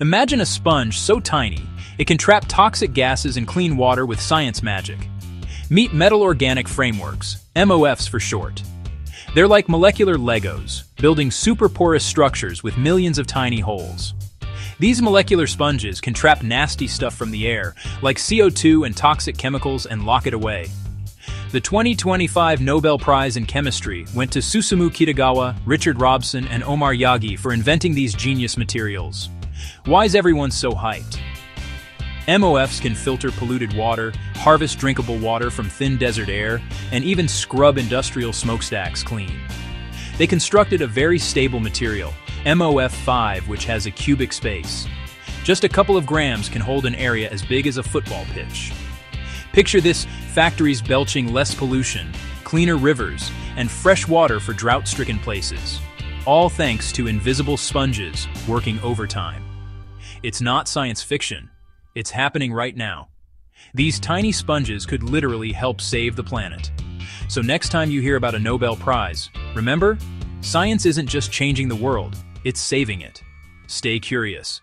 Imagine a sponge so tiny, it can trap toxic gases and clean water with science magic. Meet Metal-Organic Frameworks, MOFs for short. They're like molecular Legos, building super porous structures with millions of tiny holes. These molecular sponges can trap nasty stuff from the air, like CO2 and toxic chemicals, and lock it away. The 2025 Nobel Prize in Chemistry went to Susumu Kitagawa, Richard Robson, and Omar Yaghi for inventing these genius materials. Why's everyone so hyped? MOFs can filter polluted water, harvest drinkable water from thin desert air, and even scrub industrial smokestacks clean. They constructed a very stable material, MOF-5, which has a cubic space. Just a couple of grams can hold an area as big as a football pitch. Picture this: factories belching less pollution, cleaner rivers, and fresh water for drought-stricken places. All thanks to invisible sponges working overtime. It's not science fiction. It's happening right now. These tiny sponges could literally help save the planet. So next time you hear about a Nobel Prize, remember, science isn't just changing the world, it's saving it. Stay curious.